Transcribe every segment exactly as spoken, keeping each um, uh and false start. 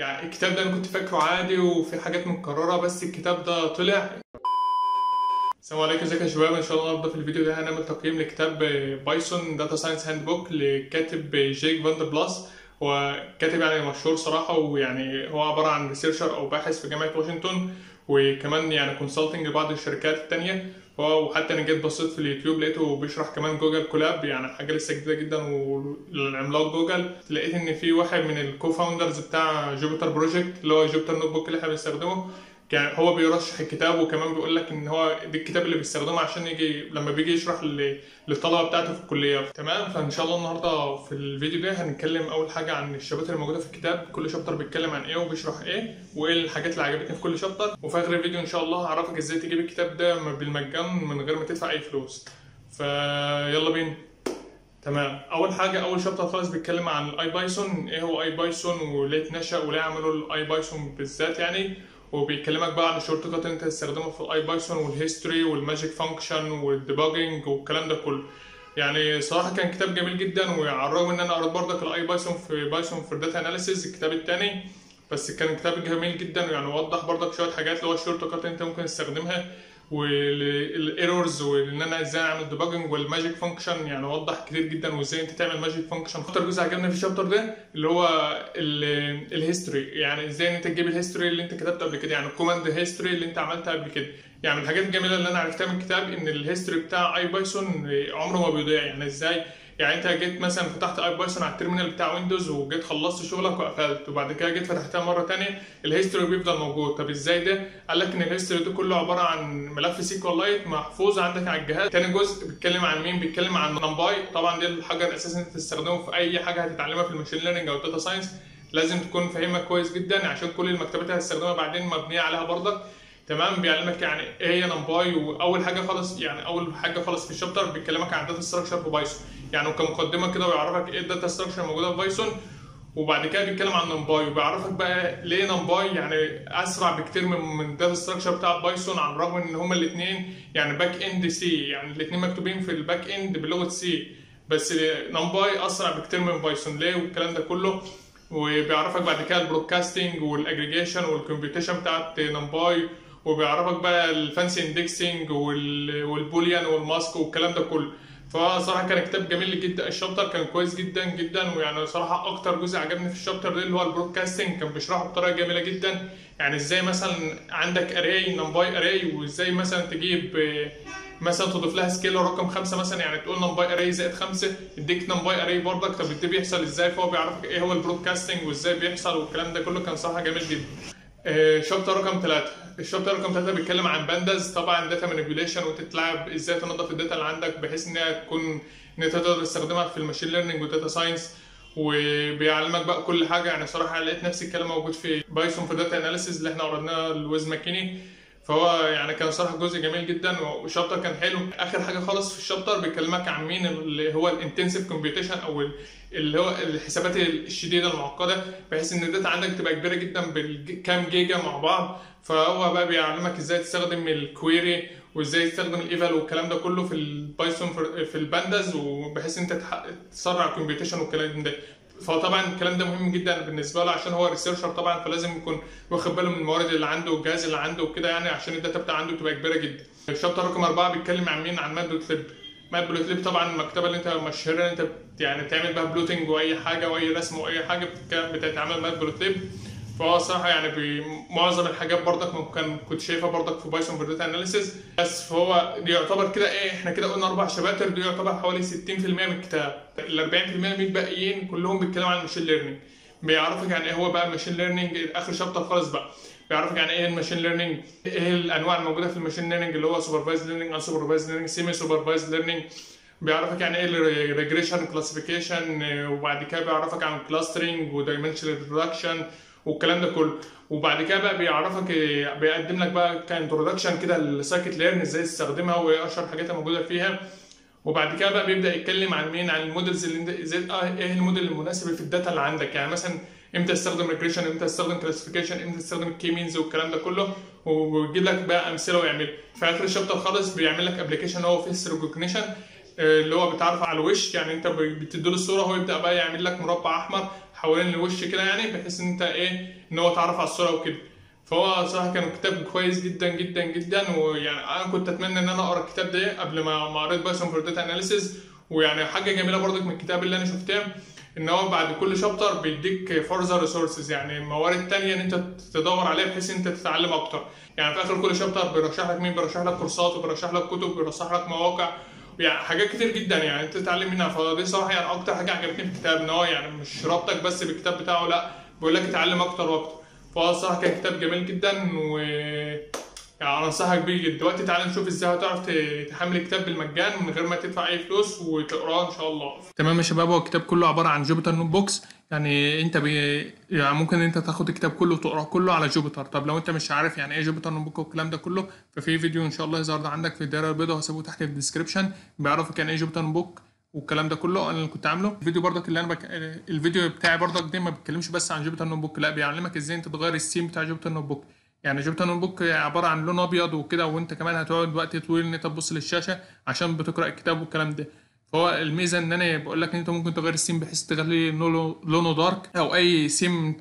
يعني الكتاب ده انا كنت فاكره عادي وفي حاجات متكرره، بس الكتاب ده طلع. السلام عليكم، ازيكم يا شباب؟ ان شاء الله النهارده في الفيديو ده هنعمل تقييم لكتاب بايثون داتا ساينس هاند بوك لكاتب جيك فاندر بلاس. هو كاتب يعني مشهور صراحه، ويعني هو عباره عن ريسيرشر او باحث في جامعه واشنطن، وكمان يعني كونسلتنج لبعض الشركات الثانيه. وحتى انا جيت بصيت في اليوتيوب لقيته بيشرح كمان جوجل كولاب، يعني حاجه لسه جديده جدا والعملاق جوجل. لقيت ان في واحد من الكوفاوندرز بتاع جوبيتر بروجكت اللي هو جوبيتر نوت بوك اللي احنا بنستخدمه، يعني هو بيرشح الكتاب، وكمان بيقول لك ان هو دي الكتاب اللي بيستخدمه عشان يجي لما بيجي يشرح للطلبه بتاعته في الكليه. تمام، فان شاء الله النهارده في الفيديو ده هنتكلم اول حاجه عن الشابتر الموجوده في الكتاب، كل شابتر بيتكلم عن ايه وبيشرح ايه وايه الحاجات اللي عجبتني في كل شابتر، وفي اخر الفيديو ان شاء الله هعرفك ازاي تجيب الكتاب ده بالمجان من غير ما تدفع اي فلوس. فيلا بينا. تمام، اول حاجه اول شابتر خالص بيتكلم عن الاي بايثون، ايه هو اي بايثون وليه اتنشأ وليه عملوا الاي بايثون بالذات يعني، وبيكلمك بقى عن الشورت كات انت هتستخدمه في الاي بايثون والهيستوري والماجيك فانكشن والديباجنج والكلام ده كله. يعني صراحه كان كتاب جميل جدا، وعلى الرغم ان انا قريت برضك الاي بايثون في بايثون فور داتا اناليسيز الكتاب الثاني، بس كان كتاب جميل جدا، ويعني وضح برضك شويه حاجات اللي هو الشورت كات انت ممكن تستخدمها والايرورز، وان انا ازاي اعمل ديباجنج والماجيك فانكشن، يعني وضح كتير جدا وازاي انت تعمل ماجيك فانكشن. اكتر جزء عجبني في الشابتر ده اللي هو الهيستوري، يعني ازاي انت تجيب الهيستوري اللي انت كتبته قبل كده، يعني الكوماند هيستوري اللي انت عملتها قبل كده. يعني من الحاجات الجميله اللي انا عرفتها من الكتاب ان الهيستوري بتاع اي بايثون عمره ما بيضيع، يعني ازاي يعني انت جيت مثلا فتحت اي بايثون على التيرمينال بتاع ويندوز وجيت خلصت شغلك وقفلت، وبعد كده جيت فتحتها مره ثانيه الهيستوري بيفضل موجود. طب ازاي ده؟ قال لك ان الهيستوري ده كله عباره عن ملف سيكولايت محفوظ عندك على الجهاز. ثاني جزء بيتكلم عن مين؟ بيتكلم عن نمباي. طبعا دي الحاجه الاساسيه اللي انت تستخدمه في اي حاجه هتتعلمها في الماشين ليرنينج او الداتا ساينس، لازم تكون فاهمها كويس جدا عشان كل المكتبات اللي هتستخدمها بعدين مبنيه عليها برضك. تمام، بيعلمك يعني ايه هي نمباي. واول حاجه خالص يعني اول حاجه خالص في الشابتر بيكلمك عن داتا ستراكشر في بايثون، يعني كمقدمه كده بيعرفك ايه الداتا ستراكشر موجوده في بايثون، وبعد كده بيتكلم عن نمباي وبيعرفك بقى ليه نمباي يعني اسرع بكتير من من الداتا ستراكشر بتاع بايثون، على الرغم ان هما الاثنين يعني باك اند سي، يعني الاثنين مكتوبين في الباك اند بلغه سي، بس نمباي اسرع بكتير من بايثون ليه والكلام ده كله. وبيعرفك بعد كده البرودكاستنج والاجريجيشن والكمبيوتيشن بتاعت نمباي، وبيعرفك بقى الفانسي اندكسنج والبوليان والماسك والكلام ده كله. فصراحه كان كتاب جميل جدا، الشابتر كان كويس جدا جدا، ويعني صراحه اكتر جزء عجبني في الشابتر ده اللي هو البرودكاستنج، كان بيشرحه بطريقه جميله جدا، يعني ازاي مثلا عندك اري نمباي اري، وازاي مثلا تجيب مثلا تضيف لها سكيلر رقم خمسة مثلا، يعني تقول نمباي اري زائد خمسة يديك نمباي اري برضك. طب ده بيحصل ازاي؟ فهو بيعرفك ايه هو البرودكاستنج وازاي بيحصل والكلام ده كله، كان صراحه جميل جدا. شابتر رقم ثلاثة، الشابتر رقم ثلاثة بيتكلم عن بانداز، طبعا داتا مانيبيوليشن وتتلعب ازاي تنظف الداتا اللي عندك بحيث انها تكون ان انت تقدر تستخدمها في الماشين ليرنينج والداتا ساينس، وبيعلمك بقى كل حاجه. يعني صراحه لقيت نفس الكلام موجود في بايثون في داتا اناليسيز اللي احنا قريناه لويز ماكيني، فهو يعني كان صراحه جزء جميل جدا والشابتر كان حلو. اخر حاجه خالص في الشابتر بيكلمك عن مين اللي هو الانتنسيف كومبيوتيشن، او اللي هو الحسابات الشديده المعقده، بحيث ان الداتا عندك تبقى كبيره جدا بالكام جيجا مع بعض. فهو بقى بيعلمك ازاي تستخدم الكويري وازاي تستخدم الايفال والكلام ده كله في البايثون في البانداز، وبحيث ان انت تسرع الكومبيوتيشن والكلام ده. فطبعا الكلام ده مهم جدا بالنسبه له عشان هو ريسيرشر طبعا، فلازم يكون واخد باله من الموارد اللي عنده والجهاز اللي عنده وكده، يعني عشان الداتا بتاع عنده تبقى كبيره جدا. الشابتر رقم أربعة بيتكلم عن مين؟ عن ماتبلوتليب. ماتبلوتليب طبعا المكتبه اللي انت مشهوره ان انت يعني بتعمل بها بلوتنج واي حاجه واي رسم واي حاجه بتتعمل ماتبلوتليب. فهو صراحه يعني معظم الحاجات برضك ممكن كنت شايفها برضك في بايثون فور داتا اناليسيز، بس فهو دي يعتبر كده ايه، احنا كده قلنا اربع شباتر، دي يعتبر حوالي ستين في المية من الكتاب. ال اربعين في المية من الباقيين كلهم بيتكلموا عن الماشين ليرنينج، بيعرفك يعني ايه هو بقى الماشين ليرنينج. اخر شابتر خالص بقى بيعرفك يعني ايه الماشين ليرنينج، ايه الانواع الموجوده في الماشين ليرنينج اللي هو سوبرفايز ليرنينج ان سوبرفايز ليرنينج سيمي سوبرفايز ليرنينج، بيعرفك يعني ايه الريجريشن كلاسيفيكيشن، وبعد كده بيعرفك عن كلاسترنج ودايمنشنال ريدكشن والكلام ده كله. وبعد كده بقى بيعرفك بيقدم لك بقى كانترودكشن كده للسايكت ليرن ازاي تستخدمها وايه اشهر حاجات موجوده فيها. وبعد كده بقى بيبدا يتكلم عن مين؟ عن المودلز اللي انت ازاي ايه الموديل المناسب في الداتا اللي عندك، يعني مثلا امتى تستخدم ريجريشن، امتى تستخدم كلاسيفيكيشن، امتى تستخدم الكي مينز والكلام ده كله، ويجيب لك بقى امثله ويعمل. في اخر الشابتر خالص بيعمل لك ابلكيشن هو فيس ريكوجنيشن، اللي هو بيتعرف على الوش، يعني انت بتديله الصوره هو يبدا بقى يعمل لك مربع احمر حوالين الوش كده، يعني بحيث ان انت ايه ان هو اتعرف على الصوره وكده. فهو صراحه كان كتاب كويس جدا جدا جدا، ويعني انا كنت اتمنى ان انا اقرا الكتاب ده قبل ما قريت بايثون فور داتا اناليسيس. ويعني حاجه جميله برضك من الكتاب اللي انا شفتها ان هو بعد كل شابتر بيديك فرذر ريسورسز، يعني موارد ثانيه ان انت تدور عليها بحيث ان انت تتعلم اكتر. يعني في اخر كل شابتر بيرشح لك مين، بيرشح لك كورسات وبيرشح لك كتب وبيرشح لك مواقع، يعني حاجات كتير جدا يعني انت تتعلم منها. فدي صراحه يعني اكتر حاجه عجبتني في الكتاب، ان هو يعني مش رابطك بس بالكتاب بتاعه، لا بيقول لك اتعلم اكتر واكتر. فهو الصراحه كان كتاب جميل جدا، و يعني انصحك بيه دلوقتي. تعالى نشوف ازاي هتعرف تحمل الكتاب بالمجان من غير ما تدفع اي فلوس وتقراه ان شاء الله. تمام يا شباب، هو الكتاب كله عباره عن جوبيتر نوت بوكس، يعني انت بي... يعني ممكن انت تاخد الكتاب كله وتقراه كله على جوبيتر. طب لو انت مش عارف يعني ايه جوبيتر نوت بوك والكلام ده كله، ففي فيديو ان شاء الله هيظهر ده عندك في الدائره البيضاء، وهسيبه تحت في الديسكربشن بيعرفك يعني ايه جوبيتر نوت بوك والكلام ده كله. انا اللي كنت عامله الفيديو برضك اللي انا بك... الفيديو بتاعي برضك ده ما بيتكلمش بس عن جوبيتر نوت بوك، لا بيعلمك ازاي انت تغير السيم بتاع جوبيتر نوت بوك. يعني جبت نوت بوك عباره عن لون ابيض وكده، وانت كمان هتقعد وقت طويل ان انت تبص للشاشه عشان بتقرا الكتاب والكلام ده. فهو الميزه ان انا بقول لك ان انت ممكن تغير السيم بحيث تخليه لونه دارك، او اي سيم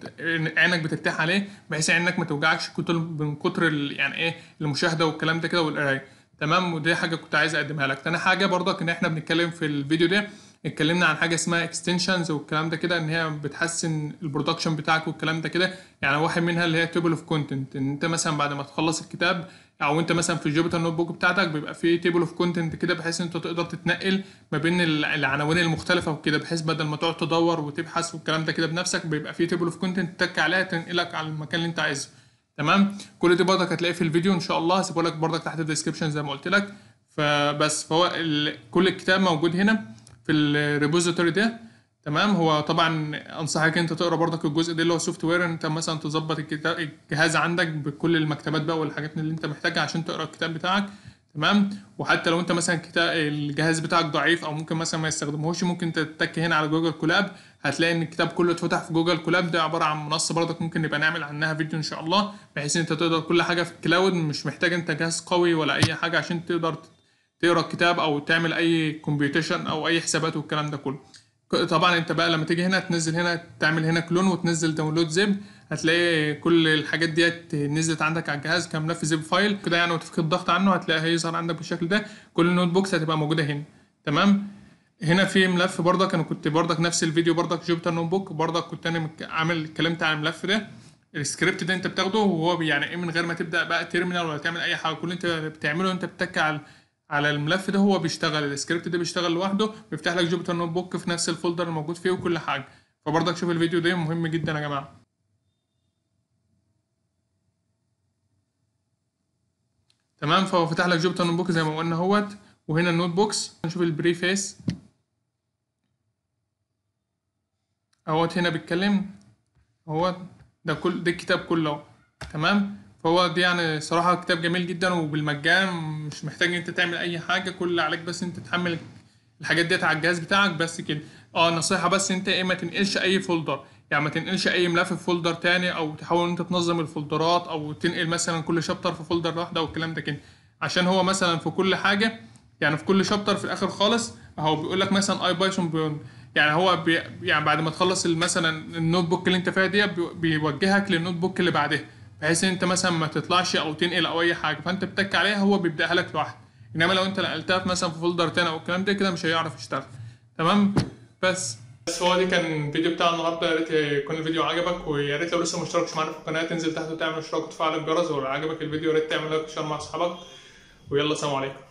عينك بترتاح عليه بحيث عينك ما توجعكش من كتر يعني ايه المشاهده والكلام ده كده والقرايه. تمام، ودي حاجه كنت عايز اقدمها لك. تاني حاجه برضك ان احنا بنتكلم في الفيديو ده اتكلمنا عن حاجه اسمها اكستنشنز والكلام ده كده، ان هي بتحسن البرودكشن بتاعك والكلام ده كده. يعني واحد منها اللي هي تيبل اوف كونتنت، ان انت مثلا بعد ما تخلص الكتاب او انت مثلا في الجوبيتر نوت بوك بتاعتك بيبقى فيه تيبل اوف كونتنت كده، بحيث ان انت تقدر تتنقل ما بين العناوين المختلفه وكده، بحيث بدل ما تقعد تدور وتبحث والكلام ده كده بنفسك بيبقى فيه تيبل اوف كونتنت تتك عليها تنقلك على المكان اللي انت عايزه. تمام، كل دي برضك هتلاقيه في الفيديو ان شاء الله، هسيبه لك برضك تحت الديسكربشن زي ما قلت لك. فبس فهو كل الكتاب موجود هنا في الريبوزيتوري ده. تمام، هو طبعا انصحك انت تقرا برضك الجزء ده اللي هو سوفت وير، انت مثلا تظبط الجهاز عندك بكل المكتبات بقى والحاجات اللي انت محتاجها عشان تقرا الكتاب بتاعك. تمام، وحتى لو انت مثلا الجهاز بتاعك ضعيف او ممكن مثلا ما يستخدمهوش، ممكن تتك هنا على جوجل كولاب، هتلاقي ان الكتاب كله اتفتح في جوجل كولاب. ده عباره عن منصه برضك ممكن نبقى نعمل عنها فيديو ان شاء الله، بحيث انت تقدر كل حاجه في الكلاود، مش محتاج انت جهاز قوي ولا اي حاجه عشان تقدر تقرا الكتاب او تعمل اي كومبيوتيشن او اي حسابات والكلام ده كله. طبعا انت بقى لما تيجي هنا تنزل هنا تعمل هنا كلون وتنزل داونلود زب، هتلاقي كل الحاجات ديت نزلت عندك على الجهاز كملف زب فايل كده يعني، وتفك الضغط عنه هتلاقيها هيظهر عندك بالشكل ده. كل النوت بوكس هتبقى موجوده هنا. تمام، هنا في ملف برضك انا كنت برضك نفس الفيديو برضك جوبيتر نوت بوك برضك كنت انا عامل اتكلمت عن الملف ده. السكريبت ده انت بتاخده وهو يعني ايه من غير ما تبدا بقى تيرمينال ولا تعمل اي حاجه، كل انت بتعمله انت بتتكي على على الملف ده، هو بيشتغل السكريبت ده بيشتغل لوحده، بيفتح لك جوبيتر نوت بوك في نفس الفولدر الموجود فيه وكل حاجه. فبرضك شوف الفيديو ده مهم جدا يا جماعه. تمام، فهو فتح لك جوبيتر نوت بوك زي ما قلنا اهوت، وهنا النوت بوكس نشوف البريفيس اهوت، هنا بيتكلم اهوت ده كل ده الكتاب كله. تمام، فهو دي يعني صراحه كتاب جميل جدا وبالمجان، مش محتاج انت تعمل اي حاجه، كل اللي عليك بس انت تحمل الحاجات ديت على الجهاز بتاعك بس كده. اه نصيحه بس انت ايه ما تنقلش اي فولدر، يعني ما تنقلش اي ملف في فولدر تاني، او تحاول انت تنظم الفولدرات او تنقل مثلا كل شابتر في فولدر واحده والكلام ده كده، عشان هو مثلا في كل حاجه يعني في كل شابتر في الاخر خالص اهو بيقول لك مثلا اي بايثون بيون، يعني هو بي يعني بعد ما تخلص مثلا النوت بوك اللي انت فيها ديت بيوجهك للنوت بوك اللي بعدها، بحيث ان انت مثلا ما تطلعش او تنقل او اي حاجه، فانت بتك عليها هو بيبداها لك لوحده. انما لو انت نقلتها مثلا في فولدر تاني او الكلام ده كده مش هيعرف يشتغل. تمام، بس بس هو دي كان الفيديو بتاع النهارده. يا ريت يكون الفيديو عجبك، ويا ريت لو لسه مشتركش معانا في القناه تنزل تحت وتعمل اشتراك وتفعل الجرس، ولو عجبك الفيديو يا ريت تعمل لايك وشير مع اصحابك، ويلا سلام عليكم.